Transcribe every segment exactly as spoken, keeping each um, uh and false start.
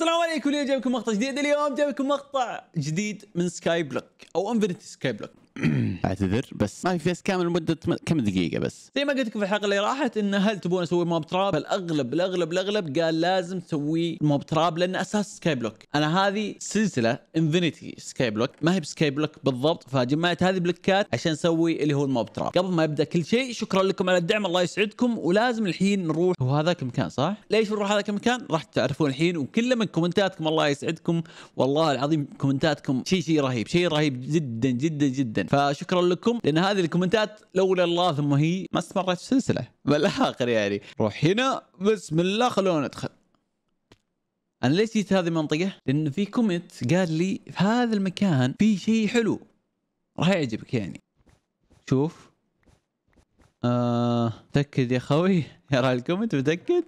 السلام عليكم. اليوم جايبكم مقطع جديد اليوم جايبكم مقطع جديد من سكاي بلوك او انفينيتي سكاي بلوك. اعتذر بس ما في فيس كامل لمده كم دقيقه بس. زي ما قلت لكم في الحلقه اللي راحت ان هل تبون اسوي موب تراب؟ الاغلب الاغلب الاغلب قال لازم تسوي موب تراب لان اساس سكاي بلوك. انا هذه سلسله انفينيتي سكاي بلوك ما هي بسكاي بلوك بالضبط، فجمعت هذه بلوكات عشان اسوي اللي هو الموب تراب. قبل ما يبدا كل شيء شكرا لكم على الدعم الله يسعدكم، ولازم الحين نروح وهذاك المكان صح؟ ليش نروح هذاك المكان؟ راح تعرفون الحين وكله من كومنتاتكم الله يسعدكم، والله العظيم كومنتاتكم شيء شيء رهيب، شيء رهيب جدا جدا جدا. فشكرا لكم لان هذه الكومنتات لولا الله ثم هي ما استمرت السلسله بالاخر يعني. روح هنا بسم الله خلونا ندخل. انا ليش جيت هذه المنطقه؟ لان في كومنت قال لي في هذا المكان في شيء حلو راح يعجبك يعني. شوف آه متاكد يا خوي؟ يرى الكومنت متاكد؟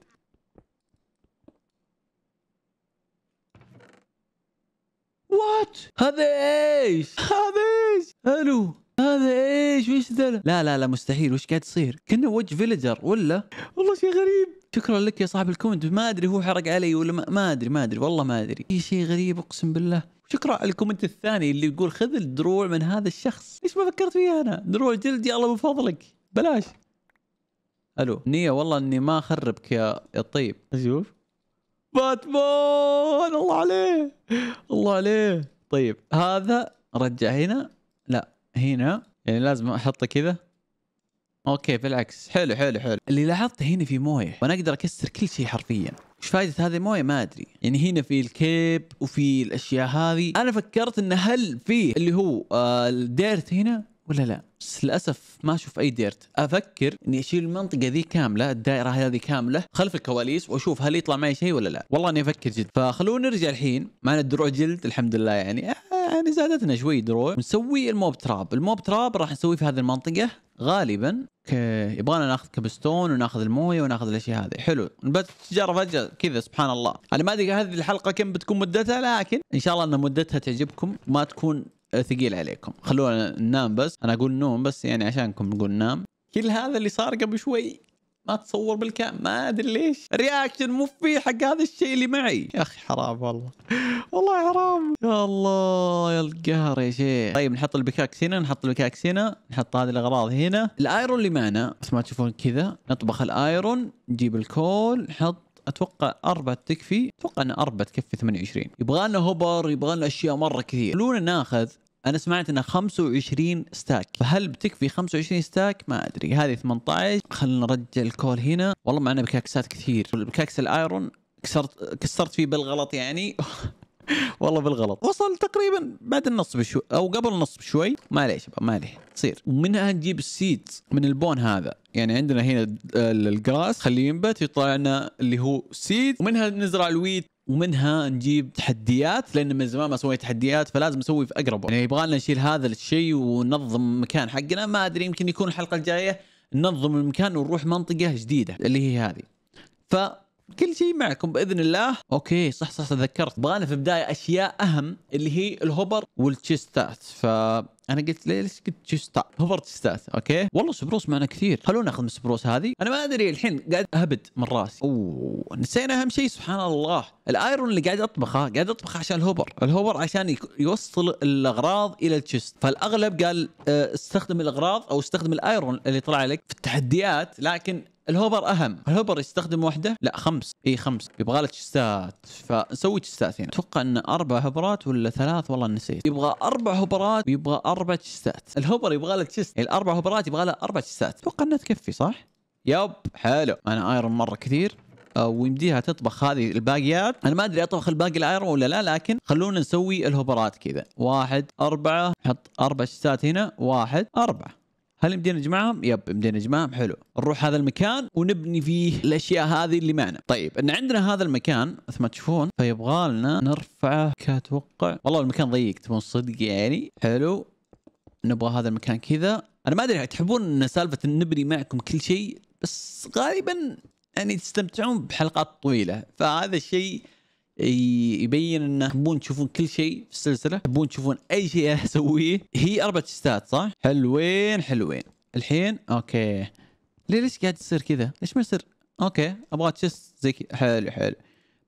وات هذا ايش؟ هذا ايش؟ الو هذا ايش؟ وش ذا؟ لا لا لا مستحيل، وش قاعد تصير؟ كنا وجه فيلجر ولا؟ والله شيء غريب. شكرا لك يا صاحب الكومنت، ما ادري هو حرق علي ولا ما, ما ادري ما ادري والله ما ادري، في شيء غريب اقسم بالله. شكرا على الكومنت الثاني اللي يقول خذ الدروع من هذا الشخص، ليش ما فكرت فيها انا؟ دروع جلدي الله من فضلك بلاش. الو نية والله اني ما اخربك يا الطيب. اشوف باتمان الله عليه الله عليه. طيب هذا رجع هنا، لا هنا يعني لازم احطه كذا. اوكي بالعكس حلو حلو حلو. اللي لاحظت هنا في مويه وانا اقدر اكسر كل شيء حرفيا. وش فائده هذه المويه؟ ما ادري يعني. هنا في الكيب وفي الاشياء هذه. انا فكرت ان هل في اللي هو آه الديرت هنا ولا لا، بس للاسف ما اشوف اي ديرت. افكر اني اشيل المنطقه ذي كامله، الدائره هذه كامله خلف الكواليس واشوف هل يطلع معي شيء ولا لا. والله اني افكر جد. فخلونا نرجع الحين، معنا الدروع جلد الحمد لله يعني، يعني زادتنا شوي دروع. نسوي الموب تراب، الموب تراب راح نسويه في هذه المنطقه غالبا. اوكي يبغانا ناخذ كبستون وناخذ المويه وناخذ الاشياء هذه. حلو نبات الشجره فجاه كذا سبحان الله. انا ما ادري هذه الحلقه كم بتكون مدتها، لكن ان شاء الله ان مدتها تعجبكم ما تكون ثقيل عليكم. خلونا ننام بس، انا اقول نوم بس يعني عشانكم نقول نام. كل هذا اللي صار قبل شوي ما تصور بالكامل، ما ادري ليش رياكشن مو في حق هذا الشيء اللي معي يا اخي، حرام والله والله حرام يا الله يا القهر يا شيخ. طيب نحط البكاكس هنا، نحط البكاكس هنا، نحط هذه الاغراض هنا. الايرون اللي معنا بس ما تشوفون كذا، نطبخ الايرون، نجيب الكول، نحط اتوقع أربعة تكفي، اتوقع ان أربعة تكفي ثمانية وعشرين. يبغى لنا هوبر، يبغى لنا اشياء مره كثير. خلونا ناخذ، انا سمعت انها خمسة وعشرين ستاك، فهل بتكفي خمسة وعشرين ستاك؟ ما ادري. هذه ثمانية عشر. خلينا نرجع الكول هنا. والله معنا بكاكسات كثير. البكاكس الايرون كسرت كسرت فيه بالغلط يعني والله بالغلط وصل تقريبا بعد النص بشوي او قبل النص بشوي، ما عليه شباب ما عليه تصير. ومنها نجيب السيد من البون هذا، يعني عندنا هنا الجراس خليه ينبت يطلع لنا اللي هو سيد، ومنها نزرع الويت، ومنها نجيب تحديات لان من زمان ما سويت تحديات فلازم نسوي في اقرب يعني. يبغى لنا نشيل هذا الشيء وننظم مكان حقنا، ما ادري يمكن يكون الحلقه الجايه ننظم المكان ونروح منطقه جديده اللي هي هذه. فكل شيء معكم باذن الله. اوكي صح صح تذكرت، يبغانا في البدايه اشياء اهم اللي هي الهوبر والتشيستات. ف انا قلت ليش قلت تشيستات؟ هوبر تشيستات. اوكي والله سبروس معنا كثير، خلونا ناخذ من السبروس هذه. انا ما ادري الحين قاعد اهبد من راسي. اوه نسينا اهم شيء سبحان الله، الايرون اللي قاعد اطبخه قاعد اطبخه عشان الهوبر، الهوبر عشان يوصل الاغراض الى التشيست. فالاغلب قال استخدم الاغراض او استخدم الايرون اللي طلع لك في التحديات، لكن الهوبر اهم. الهوبر يستخدم واحده؟ لا خمس، اي خمس، يبغى له تشيستات فنسوي تشيستات هنا. اتوقع ان اربع هوبرات ولا ثلاث والله نسيت. يبغى اربع هوبرات ويبغى اربع تشيستات. الهوبر يبغى له تشيست، الاربع هوبرات يبغى له اربع تشيستات. اتوقع انها تكفي صح؟ يب حلو. انا ايرون مره كثير ويمديها تطبخ هذه الباقيات. انا ما ادري اطبخ الباقي الايرون ولا لا، لكن خلونا نسوي الهوبرات كذا. واحد اربعه، نحط اربع تشيستات هنا، واحد اربعه. هل يمدينا نجمعهم؟ يب يمدينا نجمعهم. حلو نروح هذا المكان ونبني فيه الاشياء هذه اللي معنا. طيب ان عندنا هذا المكان مثل ما تشوفون، فيبغى لنا نرفعه كاتوقع. والله المكان ضيق تبون صدق يعني. حلو نبغى هذا المكان كذا. انا ما ادري تحبون ان سالفه نبني معكم كل شيء، بس غالبا يعني تستمتعون بحلقات طويله، فهذا الشيء يبين ان تبون تشوفون كل شيء في السلسله، تبون تشوفون اي شيء اسويه. هي اربع تشيستات صح؟ حلوين حلوين. الحين اوكي ليش قاعد تصير كذا؟ ليش ما يصير؟ اوكي ابغى تشيست زي كذا. حلو حلو.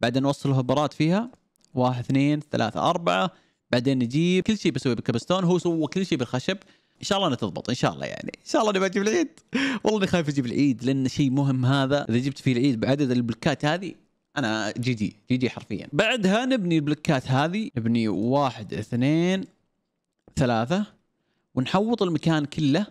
بعدين نوصل الهبرات فيها واحد اثنين ثلاثة أربعة، بعدين نجيب كل شيء بسوي بالكبستون، هو سوى كل شيء بالخشب. ان شاء الله انها تضبط، ان شاء الله يعني، ان شاء الله اني ما اجيب العيد، والله اني خايف اجيب العيد لان شيء مهم هذا، اذا جبت فيه العيد بعدد البلوكات هذه انا جي جي جي جي حرفيا. بعدها نبني البلوكات هذه، نبني واحد اثنين ثلاثة ونحوط المكان كله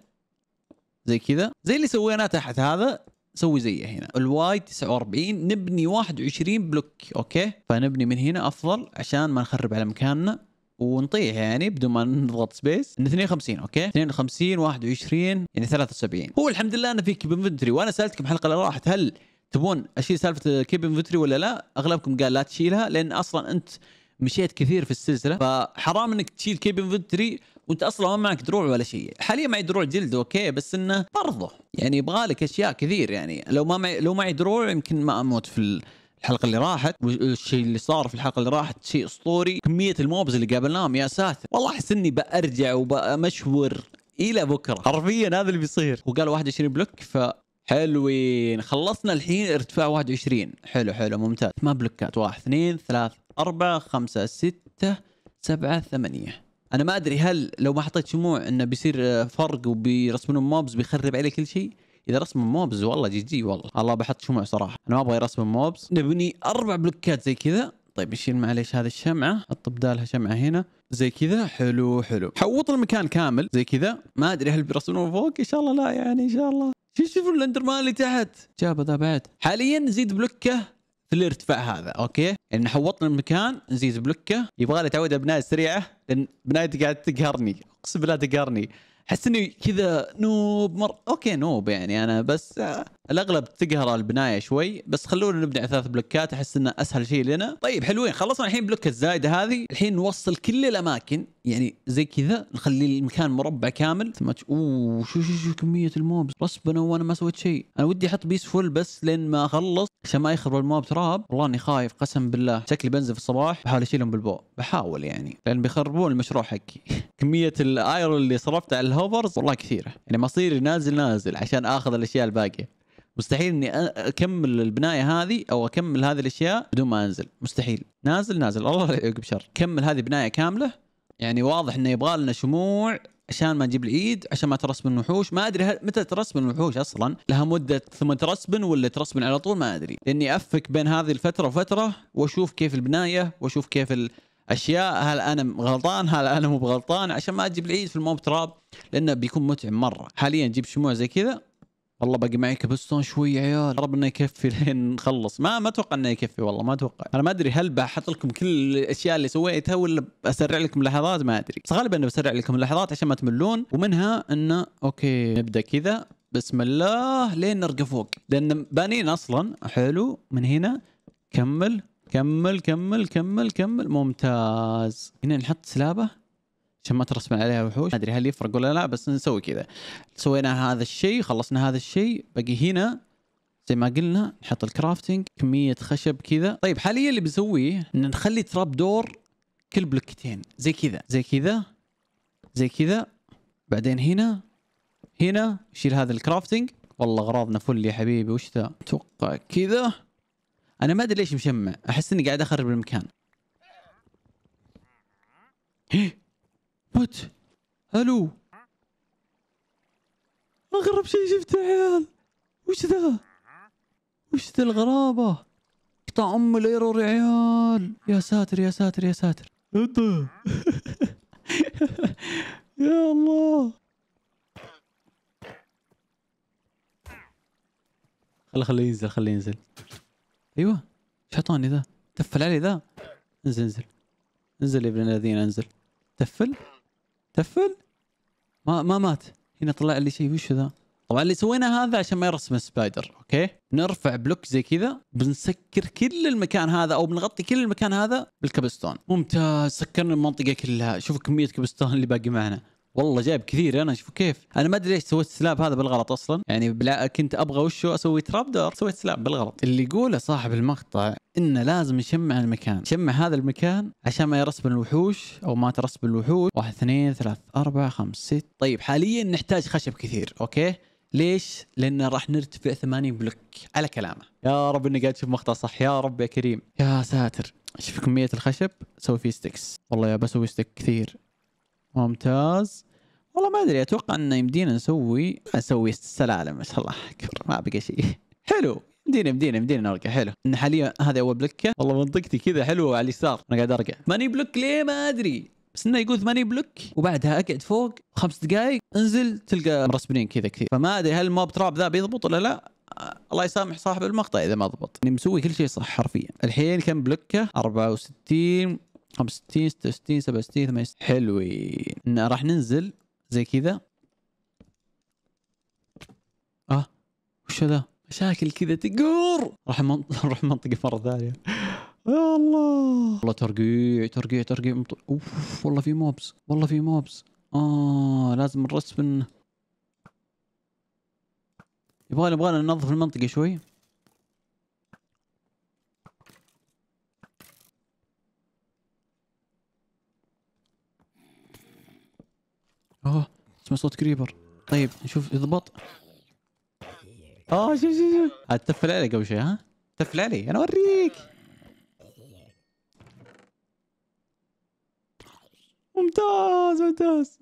زي كذا، زي اللي سويناه تحت هذا سوي زيه هنا. الواي تسعة وأربعين نبني واحد وعشرين بلوك، اوكي؟ فنبني من هنا افضل عشان ما نخرب على مكاننا ونطيح يعني بدون ما نضغط سبيس. اثنين وخمسين اوكي، اثنين وخمسين واحد وعشرين يعني ثلاثة وسبعين. هو الحمد لله انا في كيب انفنتوري، وانا سالتكم الحلقه اللي راحت هل تبون اشيل سالفه كيب انفنتوري ولا لا، اغلبكم قال لا تشيلها لان اصلا انت مشيت كثير في السلسله، فحرام انك تشيل كيب انفنتوري وانت اصلا ما معك دروع ولا شيء. حاليا معي دروع جلد اوكي، بس انه برضه يعني يبغالك اشياء كثير يعني، لو ما معي لو معي دروع يمكن ما اموت في ال... الحلقة اللي راحت. والشيء اللي صار في الحلقة اللي راحت شيء اسطوري، كمية الموبز اللي قابلناهم يا ساتر، والله احس اني بارجع وبمشور الى بكرة حرفيا، هذا اللي بيصير. وقال واحد وعشرين بلوك، فحلوين خلصنا الحين ارتفاع واحد وعشرين، حلو حلو ممتاز. ثمان بلوكات، واحد اثنين ثلاثة أربعة خمسة ستة سبعة ثمانية. أنا ما أدري هل لو ما حطيت شموع إنه بيصير فرق وبيرسمون موبز بيخرب عليه كل شيء؟ اذا رسم موبز والله جي جي، والله الله بحط شموع صراحه، انا ما ابغى يرسم موبز. نبني اربع بلوكات زي كذا. طيب نشيل معليش هذه الشمعه، احط بدالها شمعه هنا زي كذا، حلو حلو. حوط المكان كامل زي كذا، ما ادري هل بيرسمون فوق، ان شاء الله لا يعني، ان شاء الله. شوفوا الاندرمان اللي تحت جابه ذا بعد. حاليا نزيد بلوكه في الارتفاع هذا، اوكي؟ يعني حوطنا المكان نزيد بلوكه، يبغى لي اتعود على بنايه سريعه لان بنايتي قاعده تقهرني، اقسم بالله تقهرني. احس اني كذا نوب مر، اوكي نوب يعني انا، بس الاغلب تقهر البنايه شوي، بس خلونا نبني على ثلاث بلوكات احس انه اسهل شيء لنا. طيب حلوين خلصنا الحين بلوك الزايده هذه، الحين نوصل كل الاماكن يعني زي كذا، نخلي المكان مربع كامل. ثم اوه شو شو شو كميه الموبز رسبنا وانا ما سويت شيء. انا ودي احط بيس فول بس لين ما اخلص عشان ما يخرب الموب تراب، والله اني خايف قسم بالله، شكلي بنزل في الصباح بحاول اشيلهم بالبو، بحاول يعني لان بيخربون المشروع حقي. كميه الايرون اللي صرفته على الهوفرز والله كثيره، يعني مصيري نازل نازل عشان اخذ الاشياء الباقيه، مستحيل اني اكمل البنايه هذه او اكمل هذه الاشياء بدون ما انزل، مستحيل. نازل نازل الله لا يعقب شر. كمل هذه بنايه كامله، يعني واضح انه يبغى لنا شموع عشان ما نجيب العيد، عشان ما ترسبن الوحوش. ما ادري متى ترسبن الوحوش اصلا، لها مده ثم ترسبن ولا ترسبن على طول ما ادري، لاني افك بين هذه الفتره وفتره واشوف كيف البنايه واشوف كيف ال اشياء، هل انا غلطان هل انا مو بغلطان، عشان ما اجيب العيد في الموب تراب لانه بيكون متعب مره. حاليا نجيب شموع زي كذا، والله باقي معي كبستون شوي عيال، رب انه يكفي لين نخلص، ما ما اتوقع انه يكفي والله ما اتوقع. انا ما ادري هل بحط لكم كل الاشياء اللي سويتها ولا بسرع لكم لحظات، ما ادري، بس غالبا انه بسرع لكم لحظات عشان ما تملون. ومنها انه اوكي نبدا كذا بسم الله لين نرقى فوق، لان بانين اصلا. حلو من هنا كمل كمل كمل كمل كمل ممتاز. هنا نحط سلابه عشان ما ترسبن عليها وحوش، ما ادري هل يفرق ولا لا، بس نسوي كذا. سوينا هذا الشيء، خلصنا هذا الشيء، باقي هنا زي ما قلنا نحط الكرافتنج، كميه خشب كذا. طيب حاليا اللي بنسويه ان نخلي تراب دور كل بلوكتين زي كذا زي كذا زي كذا، بعدين هنا هنا نشيل هذا الكرافتنج. والله اغراضنا فل يا حبيبي، وش ذا؟ اتوقع كذا. انا ما ادري ليش مشمع، احس اني قاعد اخرب المكان. وات الو، اغرب شيء شفته يا عيال، وش ذا؟ وش ذا الغرابه؟ قطع ام الايرور يا عيال، يا ساتر يا ساتر يا ساتر. يا الله خل خليه ينزل خليه ينزل. ايوه شيطاني ذا، تفل علي ذا. انزل انزل انزل يا ابن الذين، انزل. تفل تفل ما ما مات. هنا طلع لي شيء، وش ذا؟ طبعا اللي سوينا هذا عشان ما يرسم سبايدر، اوكي؟ نرفع بلوك زي كذا، بنسكر كل المكان هذا او بنغطي كل المكان هذا بالكبستون. ممتاز، سكرنا المنطقه كلها. شوفوا كميه كبستون اللي باقي معنا، والله جايب كثير. انا شوفوا كيف، انا ما ادري ليش سويت سلاب هذا بالغلط اصلا، يعني بلا كنت ابغى وشو اسوي تراب دور، سويت سلاب بالغلط. اللي يقوله صاحب المقطع انه لازم نشمع المكان، نشمع هذا المكان عشان ما يرسبن الوحوش او ما ترسبن الوحوش. واحد اثنين ثلاثة أربعة خمسة ستة. طيب حاليا نحتاج خشب كثير، اوكي؟ ليش؟ لأن راح نرتفع ثمانية بلوك على كلامه. يا رب إني قاعد أشوف مقطع صح، يا رب يا كريم يا ساتر. شوف كمية الخشب سوي فيه ستكس، والله يا بسوي ستك كثير. ممتاز. والله ما أدري، أتوقع إنه يمدينا نسوي أسوي سلالم. ما شاء الله أكبر، ما بقى شيء. حلو، مدينا مدينا مدينا نرجع. حلو إن حاليا هذا أول بلوكة. والله منطقتي كذا حلوة على اليسار، أنا قاعد أرجع ثمانية بلوك ليه ما أدري، بس انه يقول ثمانية بلوك وبعدها اقعد فوق خمس دقائق انزل تلقى مرسبين كذا كثير. فما ادري هل الموب تراب ذا بيضبط ولا لا. الله يسامح صاحب المقطع اذا ما ضبط، يعني مسوي كل شيء صح حرفيا. الحين كم بلوكه؟ أربعة وستين خمسة وستين ستة وستين سبعة وستين ثمانية وستين. حلوين. إن راح ننزل زي كذا. اه وش ذا؟ مشاكل كذا تقور. راح نروح منطقه مره ثانيه. يا الله والله ترقيع ترقيع ترقيع مط... اوف والله في موبز، والله في موبز. اه لازم نرسب انه يبغالي يبغالي ننظف المنطقة شوي. اه اسمع صوت كريبر. طيب نشوف يضبط. اه شوف شوف شوف هتتفل علي قبل شوي. ها تفل علي انا اوريك. ممتاز ممتاز.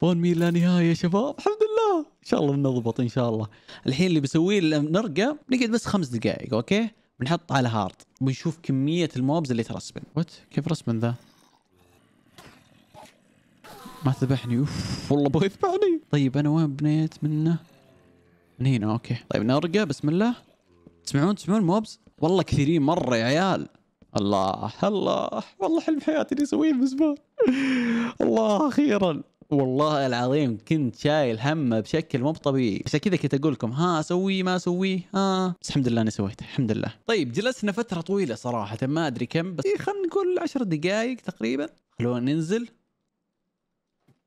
فون ميل لا نهايه يا شباب. الحمد لله ان شاء الله بنضبط ان شاء الله. الحين اللي بسويه نرقى نقعد بس خمس دقائق اوكي، بنحط على هارد بنشوف كميه الموبز اللي ترسبن. وات كيف رسبن ذا؟ ما ذبحني. اوف والله بغى يذبحني. طيب انا وين بنيت منه؟ من هنا اوكي. طيب نرقى بسم الله. تسمعون تسمعون موبز؟ والله كثيرين مره يا عيال. الله الله والله حلم حياتي اللي اسويه بالزبال. الله اخيرا والله العظيم كنت شايل همه بشكل مو طبيعي، عشان كذا كنت اقول لكم ها اسويه ما اسويه ها، بس الحمد لله اني سويته الحمد لله. طيب جلسنا فتره طويله صراحه ما ادري كم، بس خلينا نقول عشر دقائق تقريبا. خلونا ننزل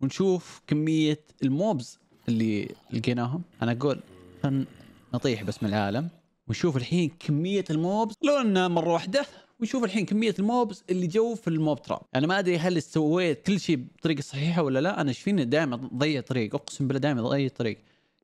ونشوف كميه الموبز اللي لقيناهم. انا اقول خلينا نطيح بس من العالم ونشوف الحين كميه الموبز. خلونا مره واحده ونشوف الحين كميه الموبز اللي جو في الموب تراب. انا ما ادري هل سويت كل شيء بطريقه صحيحه ولا لا، انا شفيني دائما ضيع طريق، اقسم بالله دائما ضيع طريق.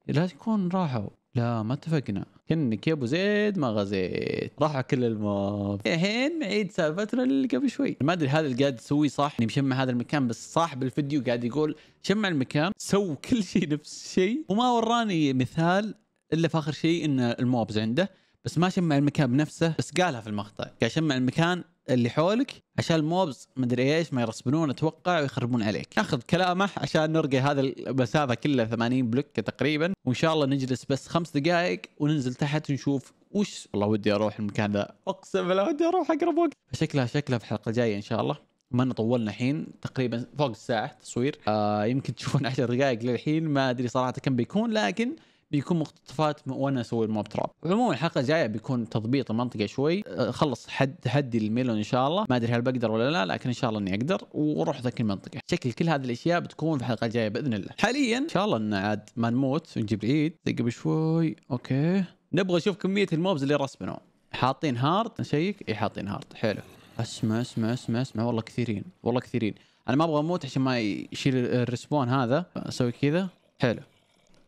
لا تكون راحوا، لا ما اتفقنا، كنك يا ابو زيد ما غزيت، راحوا كل الموب. الحين نعيد سالفتنا اللي قبل شوي. ما ادري هذا اللي قاعد تسويه صح، اني مشمع هذا المكان، بس صاحب الفيديو قاعد يقول شمع المكان، سو كل شيء نفس الشيء، وما وراني مثال الا في اخر شيء ان الموبز عنده، بس ما شمع المكان بنفسه، بس قالها في المقطع قال شمع المكان اللي حولك عشان الموبز مدري ايش ما يرسبنون اتوقع ويخربون عليك. ناخذ كلامه عشان نرقي هذا المسافه كلها ثمانين بلوك تقريبا، وان شاء الله نجلس بس خمس دقائق وننزل تحت ونشوف وش. والله ودي اروح المكان ذا اقسم بالله، ودي اروح اقرب وقت. شكلها شكلها في الحلقه الجايه ان شاء الله. ما طولنا الحين تقريبا فوق الساعه تصوير، آه يمكن تشوفون عشر دقائق للحين، ما ادري صراحه كم بيكون، لكن بيكون مقتطفات وانا اسوي الموب تراب. عموما الحلقه الجايه بيكون تضبيط المنطقه شوي، خلص حد تحدي الميلون ان شاء الله، ما ادري هل بقدر ولا لا، لكن ان شاء الله اني اقدر واروح ذاك المنطقه. شكل كل هذه الاشياء بتكون في الحلقه الجايه باذن الله. حاليا ان شاء الله ان عاد ما نموت ونجيب العيد قبل شوي. اوكي نبغى نشوف كميه الموبز اللي رسبنوا. حاطين هارد نشيك؟ اي حاطين هارد. حلو. اسمع اسمع اسمع اسمع والله كثيرين والله كثيرين. انا ما ابغى اموت عشان ما يشيل الرسبون هذا. اسوي كذا حلو.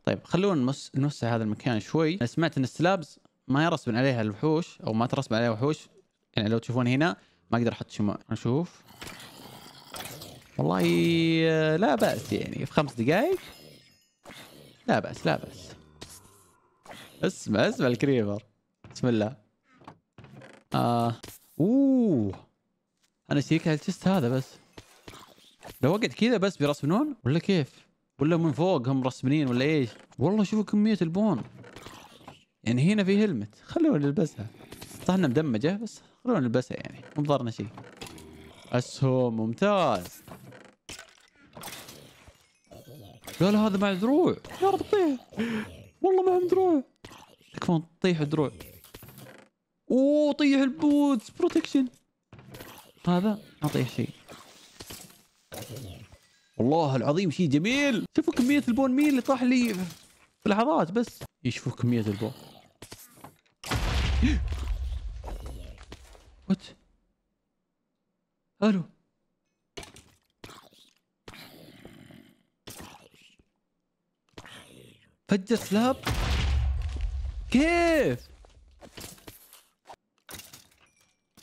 طيب خلونا نوسع هذا المكان شوي. انا سمعت ان السلابز ما يرسبن عليها الوحوش او ما ترسبن عليها وحوش، يعني لو تشوفون هنا ما اقدر احط شموع. نشوف والله لا باس، يعني في خمس دقائق لا باس لا باس. اسمع اسمع الكريبر بسم الله. آه. اوه انا شيك على الجست هذا، بس لو وقت كذا بس بيرسبنون ولا كيف؟ ولا من فوق هم رسمين ولا ايش؟ والله شوفوا كمية البون. يعني هنا في هلمت خلونا نلبسها، طحنا مدمجة بس خلونا نلبسها يعني مو ضرنا شيء. اسهم ممتاز. قال هذا مع دروع. يا رب تطيح. والله معهم دروع. تكفون تطيح دروع. اوه طيح البوتس بروتكشن. هذا ما طيح شيء. والله العظيم شيء جميل. شوفوا كمية البون مين اللي طاح لي في لحظات بس. يشوفوا كمية البون. وات؟ الو. فجر سلاب كيف؟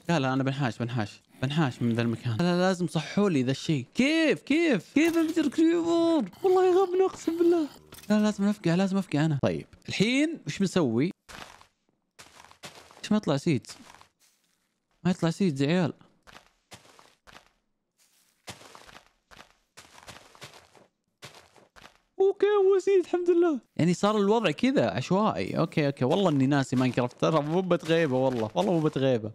لا لا انا بنحاش بنحاش بنحاش من ذا المكان. لا لازم صحوا لي ذا الشيء. كيف كيف كيف انفجر كريبر؟ والله يغبني اقسم بالله. لا لازم افقع لازم افقع انا. طيب الحين وش بنسوي؟ ليش ما يطلع سيدز؟ ما يطلع سيدز يا عيال. اوكي هو سيد الحمد لله. يعني صار الوضع كذا عشوائي. اوكي اوكي والله اني ناسي ماينكرافت، ترى مو بتغيبه والله والله مو بتغيبه.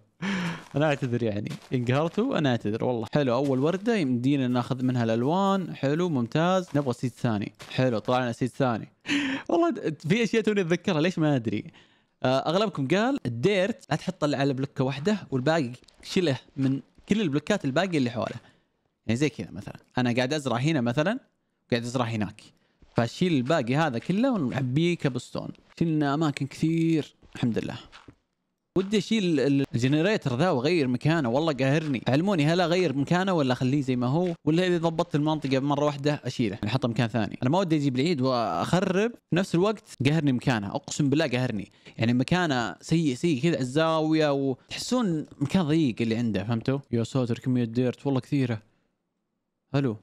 انا اعتذر يعني، انقهرتوا انا اعتذر والله. حلو اول ورده يمدينا ناخذ منها الالوان، حلو ممتاز. نبغى سيد ثاني، حلو طلعنا سيد ثاني. والله في اشياء توني اتذكرها ليش ما ادري. اغلبكم قال الديرت لا تحط الا على بلوكه واحده والباقي شله من كل البلوكات الباقيه اللي حوله. يعني زي كذا مثلا انا قاعد ازرع هنا مثلا وقاعد ازرع هناك، فشيل الباقي هذا كله ونعبيه كبستون. شلنا اماكن كثير الحمد لله. ودي اشيل الجنريتر ذا واغير مكانه والله قاهرني، علموني هل اغير مكانه ولا اخليه زي ما هو، ولا اذا ضبطت المنطقه مره واحده اشيله احطه مكان ثاني. انا ما ودي اجيب العيد واخرب، في نفس الوقت قاهرني مكانه اقسم بالله قاهرني. يعني مكانه سيء سيء كذا الزاويه، وتحسون مكان ضيق اللي عنده فهمتوا. يا ساتر كميه ديرت والله كثيره. الو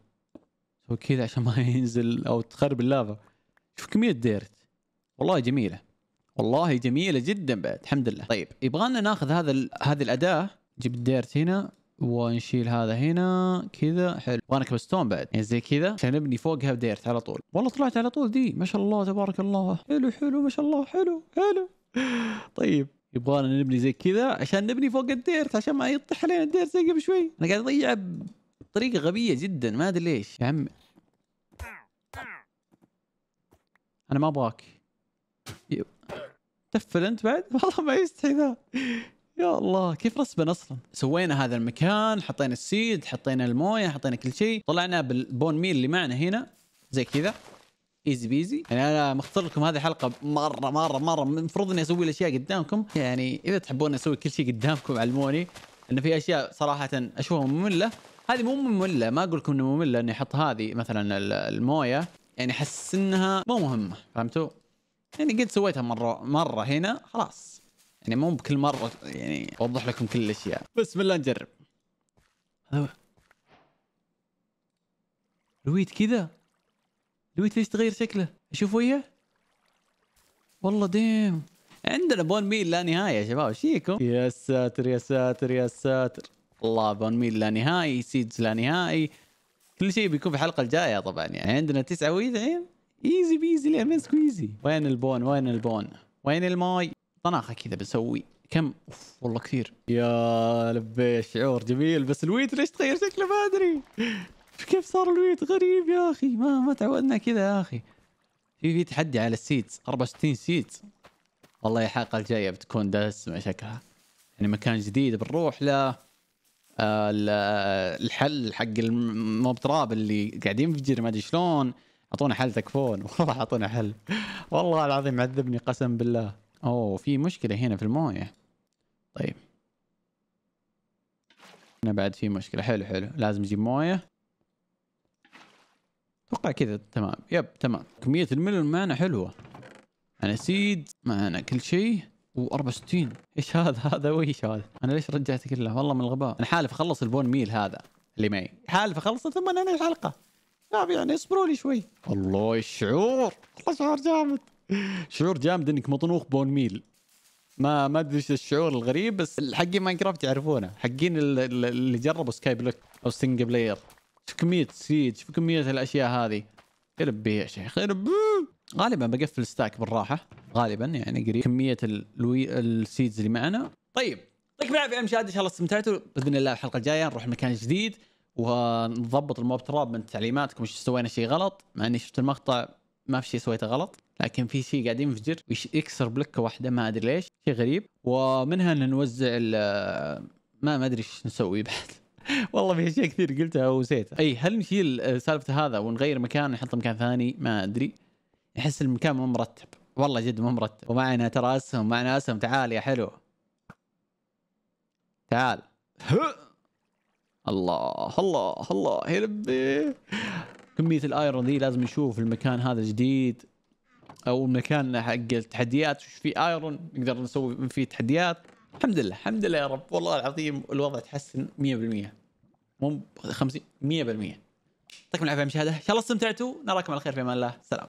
سوي كذا عشان ما ينزل او تخرب اللافا. شوف كميه ديرت والله جميله والله جميلة جدا بعد الحمد لله. طيب يبغانا ناخذ هذا هذه الأداة، نجيب الديرت هنا ونشيل هذا هنا كذا حلو، وانا كبستون بعد يعني زي كذا عشان نبني فوقها ديرت على طول. والله طلعت على طول دي ما شاء الله تبارك الله، حلو حلو ما شاء الله حلو حلو. طيب يبغانا نبني زي كذا عشان نبني فوق الديرت عشان ما يطيح علينا الديرت زي قبل شوي. انا قاعد اضيعه بطريقة غبية جدا ما ادري ليش. يا عمي انا ما ابغاك تفل انت بعد والله ما يستحي ذا. يا الله كيف رسبنا اصلا. سوينا هذا المكان، حطينا السيد، حطينا المويه، حطينا كل شيء، طلعنا بالبون ميل اللي معنا هنا زي كذا ايزي بيزي. يعني انا مختار لكم هذه حلقه مره مره مره المفروض اني اسوي الاشياء قدامكم، يعني اذا تحبون اسوي كل شيء قدامكم علموني، لان في اشياء صراحه اشوفها ممله. هذه مو ممله، ما اقول لكم انها ممله اني احط هذه مثلا المويه، يعني احس انها مو مهمه فهمتوا؟ يعني قد سويتها مرة مرة هنا خلاص، يعني مو بكل مرة يعني اوضح لكم كل الاشياء. بسم الله نجرب. هذا لويت كذا، لويت ليش تغير شكله؟ اشوف وياه والله ديم عندنا بون ميل لا نهاية يا شباب ايش فيكم؟ يا ساتر يا ساتر يا ساتر والله بون ميل لا نهائي، سيدز لا نهائي، كل شيء بيكون في الحلقة الجاية طبعا. يعني عندنا تسعة ويد الحين ايزي بيزي ليه سكويزي. وين البون وين البون وين الماي؟ طناخه كذا بسوي كم اوف والله كثير. يا لبي شعور جميل، بس الويت ليش تغير شكله ما ادري كيف صار الويت غريب يا اخي، ما ما تعودنا كذا يا اخي. في في تحدي على السيدز أربعة وستين سيدز والله. الحلقه الجايه بتكون دسمه شكلها، يعني مكان جديد بنروح له. آه الحل حق الموب تراب اللي قاعدين ينفجر ما ادري شلون، اعطونا حل تكفون والله اعطونا حل والله العظيم عذبني قسم بالله. اوه في مشكله هنا في المويه. طيب هنا بعد في مشكله. حلو حلو لازم نجيب مويه اتوقع كذا. تمام يب تمام. كميه الملل معنا حلوه، انا سيد معنا كل شيء و64. ايش هذا هذا وايش هذا؟ انا ليش رجعت كله والله من الغباء. انا حالف اخلص البون ميل هذا اللي معي، حالف اخلصه ثم انا الحلقه. نعم يعني اصبروا لي شوي. الله الشعور والله شعور جامد، شعور جامد انك مطنوخ بون ميل. ما ما ادري ايش الشعور الغريب، بس حقين ماينكرافت يعرفونه، حقين اللي جربوا سكاي بلوك او سنجل بلاير. شوف كمية سيج، شوف كمية الاشياء هذه. يخرب بيه يا شيخ يخرب. غالبا بقفل ستاك بالراحة، غالبا يعني قريب كمية الوي... السيدز اللي معنا. طيب يعطيكم العافية يا مشاهد، ان شاء الله استمتعتوا. باذن الله الحلقة الجاية نروح مكان جديد ونضبط الموب تراب من تعليماتكم وش سوينا شيء غلط، مع اني شفت المقطع ما في شيء سويته غلط، لكن في شيء قاعد ينفجر ويكسر بلوكه واحده ما ادري ليش، شيء غريب. ومنها ان نوزع ما ما ادري ايش نسوي بعد والله في اشياء كثير قلتها ونسيتها. اي هل نشيل سالفه هذا ونغير مكان نحطه مكان ثاني ما ادري. احس المكان مو مرتب والله جد مو مرتب. ومعنا ترى اسهم، معنا اسهم. تعال يا حلو تعال. الله الله الله يا ربي كمية الايرون ذي. لازم نشوف المكان هذا جديد او مكاننا حق التحديات، وش في ايرون نقدر نسوي فيه تحديات. الحمد لله الحمد لله يا رب، والله العظيم الوضع تحسن مية بالمية مو خمسين، مية بالمية. يعطيكم العافيه مشاهده، ان شاء الله استمتعتوا، نراكم على خير في امان الله، سلام.